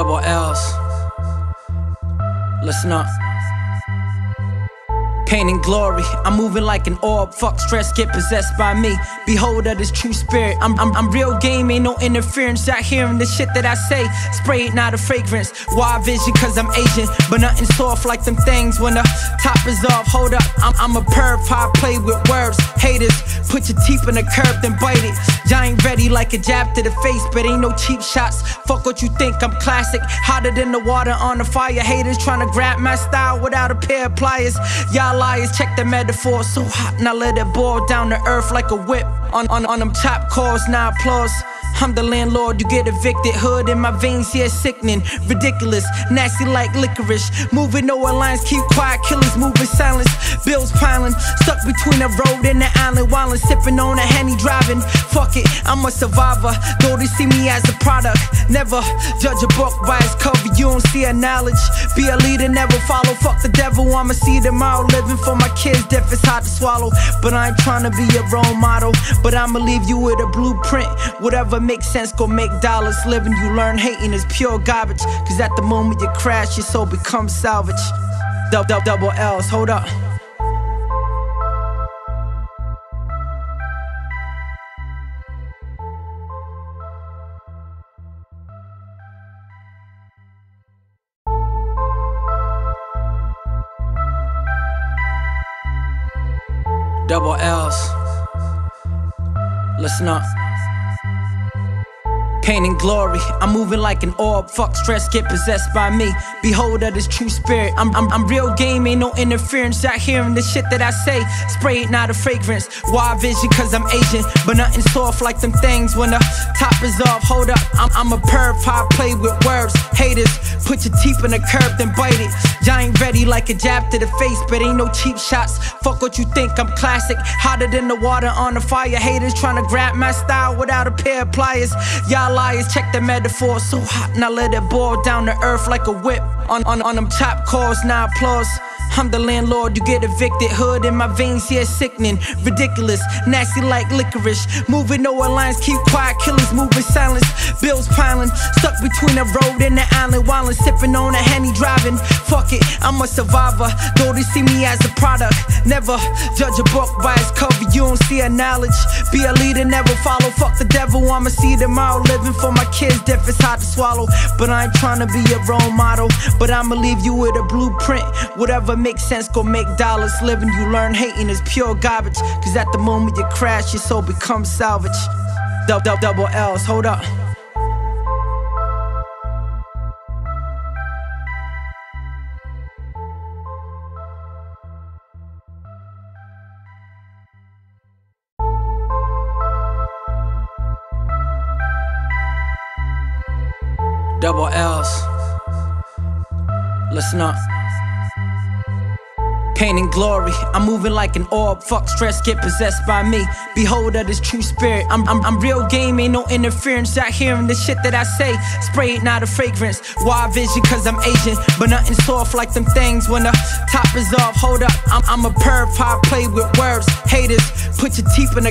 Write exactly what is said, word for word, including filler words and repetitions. double L's. Listen up. Pain and glory, I'm moving like an orb. Fuck stress, get possessed by me. Behold of this true spirit. I'm, I'm, I'm real game, ain't no interference. Y'all hearing the shit that I say. Spray it, not a fragrance. Wide vision, cause I'm Asian. But nothing soft like them things when the top is off. Hold up, I'm, I'm a perv, I play with words. Haters, put your teeth in the curb, then bite it. Y'all ain't ready like a jab to the face, but ain't no cheap shots. Fuck what you think, I'm classic. Hotter than the water on the fire. Haters trying to grab my style without a pair of pliers. Y'all liars, check the metaphor, so hot, now let it boil down to earth like a whip. On, on, on them top calls, now applause. I'm the landlord, you get evicted. Hood in my veins, yeah, sickening. Ridiculous, nasty like licorice. Moving no alliance, keep quiet, killers moving silence. Bills piling, stuck between a road and an island. While I'm sipping on a Henny driving. Fuck it, I'm a survivor, though they see me as a product. Never judge a book by its cover, you don't see a knowledge. Be a leader, never follow, fuck the devil, I'ma see them all. Living for my kids, death is hard to swallow. But I ain't trying to be a role model. But I'ma leave you with a blueprint. Whatever makes sense, go make dollars. Living you learn, hating is pure garbage. Cause at the moment you crash, your soul becomes salvage. Double, double, double L's, hold up. Double L's. Listen up. Pain and glory, I'm moving like an orb. Fuck stress, get possessed by me. Behold of this true spirit. I'm, I'm, I'm real game, ain't no interference. Y'all hearing the shit that I say. Spray it, not a fragrance. Wide vision, cause I'm Asian. But nothing soft like them things when the top is off. Hold up, I'm, I'm a perv, I play with words. Haters, put your teeth in the curb, then bite it. Y'all ain't ready like a jab to the face, but ain't no cheap shots. Fuck what you think, I'm classic. Hotter than the water on the fire. Haters trying to grab my style without a pair of pliers. Y'all liars, check the metaphor, so hot, now let it boil down to earth like a whip. On, on, on them top calls, now applause. I'm the landlord, you get evicted. Hood in my veins, yeah, sickening. Ridiculous, nasty like licorice. Moving no alliance, keep quiet, killers moving silence. Bills piling, stuck between a road and an island. While I'm sipping on a Henny driving. Fuck it, I'm a survivor, though they see me as a product. Never judge a book by its cover, you don't see a knowledge. Be a leader, never follow, fuck the devil, I'ma see them all. Living for my kids, death is hard to swallow. But I ain't trying to be a role model. But I'ma leave you with a blueprint. Whatever makes sense, go make dollars. Living you learn, hating is pure garbage. Cause at the moment you crash, your soul becomes salvage. Double, double, double L's, hold up. Double L's. Listen up. Pain and glory, I'm moving like an orb. Fuck stress, get possessed by me. Behold of this true spirit. I'm, I'm, I'm real game, ain't no interference. Y'all hearing the shit that I say. Spray it, not a fragrance. Wide vision, cause I'm Asian. But nothing soft like them things when the top is off. Hold up, I'm, I'm a perv, I play with words. Haters, put your teeth in the